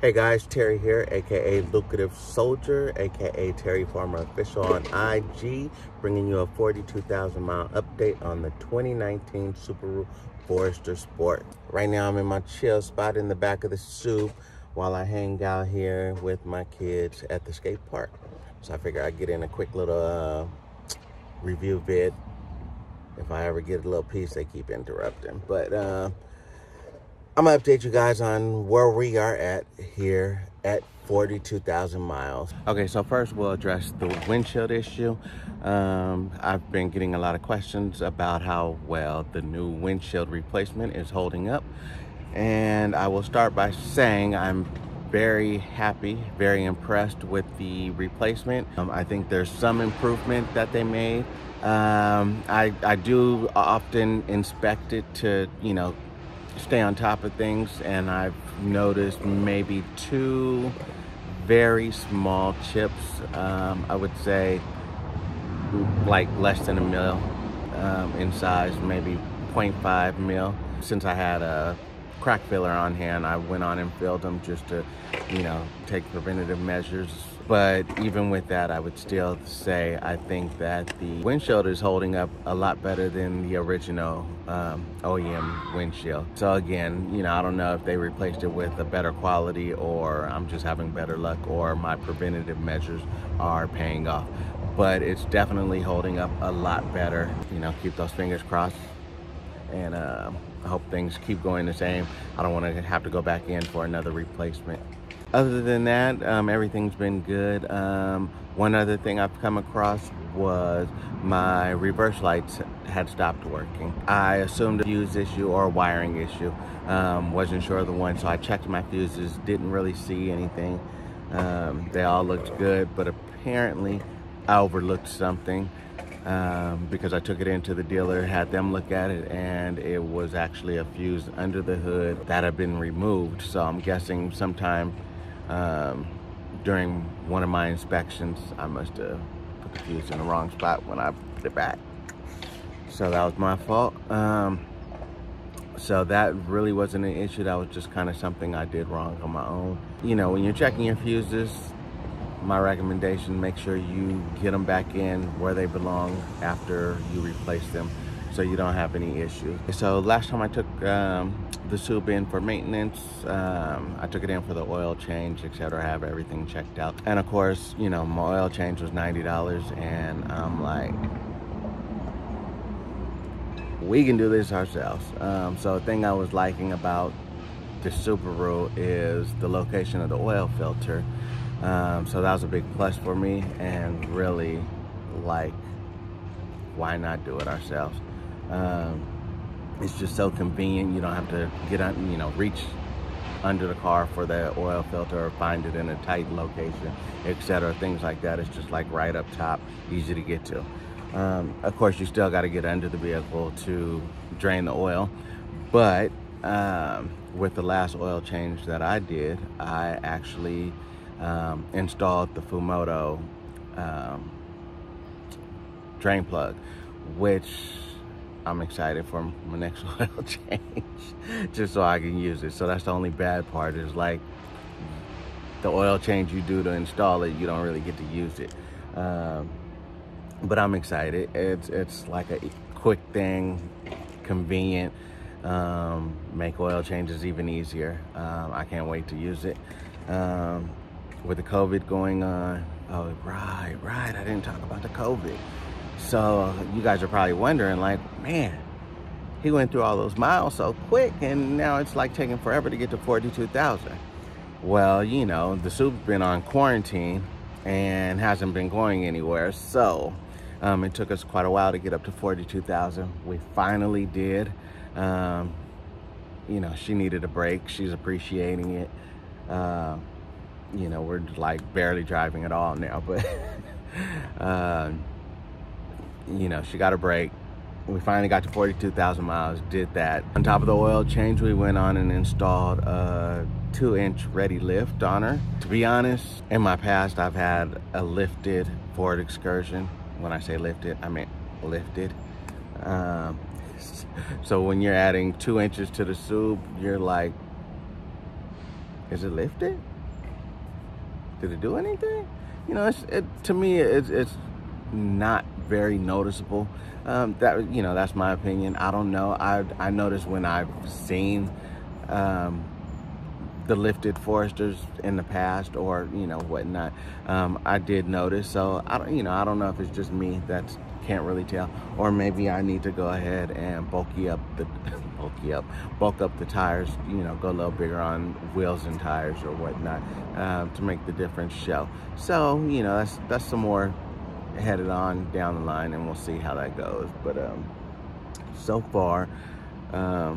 Hey guys, Terry here, aka Lucrative Soldier, aka Terry Farmer Official on IG, bringing you a 42,000 mile update on the 2019 Subaru Forester Sport. Right now I'm in my chill spot in the back of the soup while I hang out here with my kids at the skate park. So I figure I'd get in a quick little review vid. If I ever get a little piece, they keep interrupting. But I'm gonna update you guys on where we are at here at 42,000 miles. Okay, so first we'll address the windshield issue. I've been getting a lot of questions about how well the new windshield replacement is holding up. And I will start by saying I'm very happy, very impressed with the replacement. I think there's some improvement that they made. I do often inspect it to, you know, stay on top of things, and I've noticed maybe two very small chips. I would say like less than a mil in size, maybe 0.5 mil. Since I had a crack filler on hand, I went on and filled them just to, you know, take preventative measures. But even with that, I would still say I think that the windshield is holding up a lot better than the original OEM windshield. So again, you know, I don't know if they replaced it with a better quality, or I'm just having better luck, or my preventative measures are paying off. But it's definitely holding up a lot better. You know, keep those fingers crossed, and I hope things keep going the same. I don't want to have to go back in for another replacement. Other than that, everything's been good. One other thing I've come across was my reverse lights had stopped working. I assumed a fuse issue or a wiring issue. Wasn't sure of the one, so I checked my fuses, didn't really see anything. They all looked good, but apparently I overlooked something. Because I took it into the dealer, had them look at it, and it was actually a fuse under the hood that had been removed. So I'm guessing sometime during one of my inspections, I must have put the fuse in the wrong spot when I put it back. So that was my fault. So that really wasn't an issue. That was just kind of something I did wrong on my own. You know, when you're checking your fuses, my recommendation, make sure you get them back in where they belong after you replace them, so you don't have any issues. So last time I took the sub in for maintenance, I took it in for the oil change, etc. I have everything checked out, and of course, you know, my oil change was $90, and I'm like, we can do this ourselves. So the thing I was liking about the Subaru is the location of the oil filter. So that was a big plus for me, and really, like, why not do it ourselves? It's just so convenient. You don't have to get on, you know, reach under the car for the oil filter or find it in a tight location, etc. Things like that. It's just like right up top, easy to get to. Of course, you still got to get under the vehicle to drain the oil, but with the last oil change that I did, I actually installed the Fumoto drain plug, which I'm excited for my next oil change, just so I can use it. So that's the only bad part, is like the oil change you do to install it, you don't really get to use it. But I'm excited. It's like a quick thing, convenient, make oil changes even easier. I can't wait to use it. With the COVID going on. Oh, right, I didn't talk about the COVID. So you guys are probably wondering, like, man, he went through all those miles so quick, and now it's like taking forever to get to 42,000. Well, you know, the soup's been on quarantine and hasn't been going anywhere. So it took us quite a while to get up to 42,000. We finally did. You know, she needed a break. She's appreciating it. You know, we're like barely driving at all now, but you know, she got a break. We finally got to 42,000 miles, did that. On top of the oil change, we went on and installed a 2-inch Ready Lift on her. To be honest, in my past, I've had a lifted Ford Excursion. When I say lifted, I meant lifted. So when you're adding 2 inches to the sub, you're like, Is it lifted? Did it do anything? You know, to me, it's not very noticeable. That, you know, that's my opinion. I don't know. I noticed when I've seen the lifted Foresters in the past, or you know, whatnot, I did notice. So I don't, you know, I don't know if it's just me that can't really tell, or maybe I need to go ahead and bulk up the tires, you know, go a little bigger on wheels and tires or whatnot, to make the difference show. So, you know, that's some more headed on down the line, and we'll see how that goes. But so far, I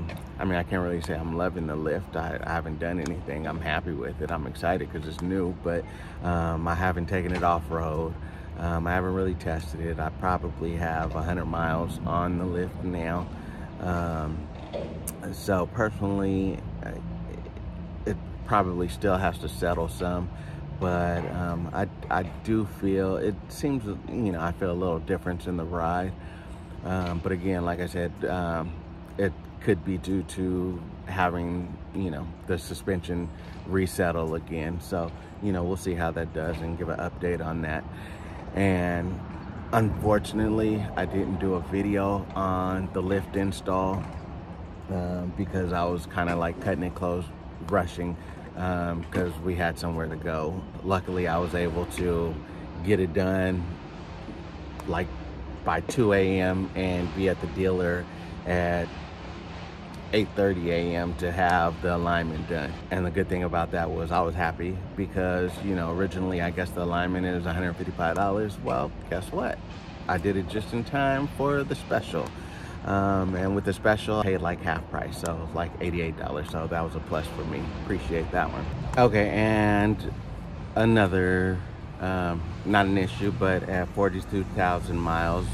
mean, I can't really say I'm loving the lift. I haven't done anything. I'm happy with it. I'm excited because it's new, but I haven't taken it off-road. I haven't really tested it. I probably have 100 miles on the lift now. So personally, it probably still has to settle some, but I do feel, it seems, you know, I feel a little difference in the ride. But again, like I said, it could be due to having, you know, the suspension resettle again. So, you know, we'll see how that does and give an update on that. And unfortunately, I didn't do a video on the lift install because I was kind of like cutting it close, rushing, because we had somewhere to go. Luckily, I was able to get it done like by 2 a.m. and be at the dealer at 8:30 a.m. to have the alignment done. And the good thing about that was I was happy because, you know, originally I guess the alignment is $155. Well, guess what? I did it just in time for the special. And with the special, I paid like half price, so it was like $88. So that was a plus for me. Appreciate that one. Okay, and another, not an issue, but at 42,000 miles,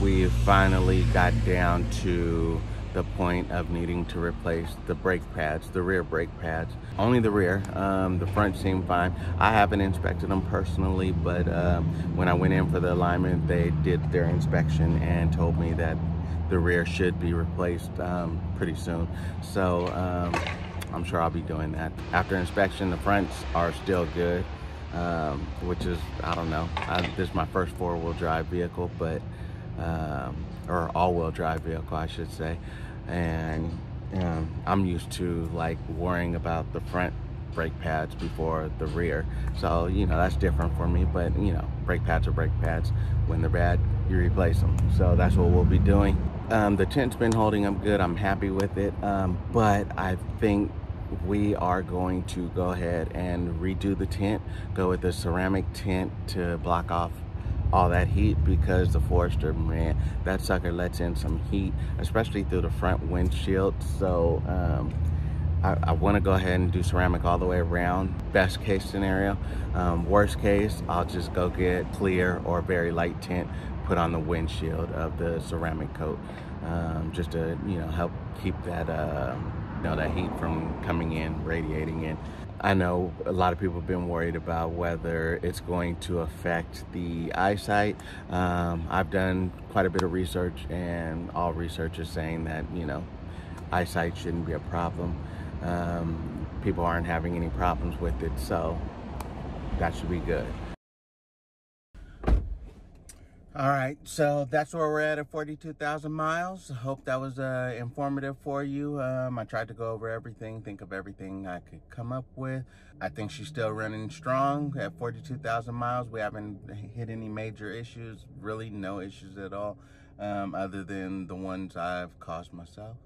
we finally got down to the point of needing to replace the brake pads, the rear brake pads, only the rear. The front seemed fine. I haven't inspected them personally, but when I went in for the alignment, they did their inspection and told me that the rear should be replaced pretty soon. So I'm sure I'll be doing that. After inspection, the fronts are still good, which is, I don't know, this is my first four-wheel drive vehicle, but or all-wheel drive vehicle, I should say, and I'm used to like worrying about the front brake pads before the rear, so you know, that's different for me. But you know, brake pads are brake pads. When they're bad, you replace them, so that's what we'll be doing. The tent's been holding up good. I'm happy with it, but I think we are going to go ahead and redo the tent, go with the ceramic tent to block off all that heat, because the Forester, man, that sucker lets in some heat, especially through the front windshield. So I want to go ahead and do ceramic all the way around, best case scenario. Worst case, I'll just go get clear or very light tint, put on the windshield of the ceramic coat, just to, you know, help keep that you know, that heat from coming in, radiating in. I know a lot of people have been worried about whether it's going to affect the eyesight. I've done quite a bit of research, and all research is saying that, you know, eyesight shouldn't be a problem. People aren't having any problems with it, so that should be good. All right, so that's where we're at 42,000 miles. Hope that was informative for you. I tried to go over everything, think of everything I could come up with. I think she's still running strong at 42,000 miles. We haven't hit any major issues, really no issues at all, other than the ones I've caused myself.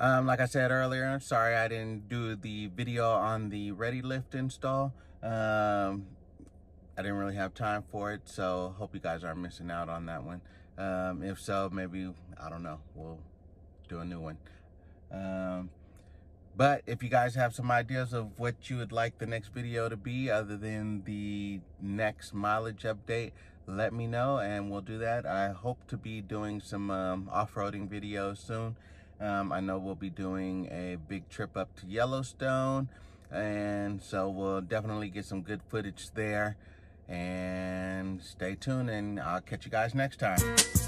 Like I said earlier, I'm sorry I didn't do the video on the Ready Lift install. I didn't really have time for it, so hope you guys aren't missing out on that one. If so, maybe, I don't know, we'll do a new one. But if you guys have some ideas of what you would like the next video to be, other than the next mileage update, let me know and we'll do that. I hope to be doing some off-roading videos soon. I know we'll be doing a big trip up to Yellowstone, and so we'll definitely get some good footage there. And stay tuned, and I'll catch you guys next time.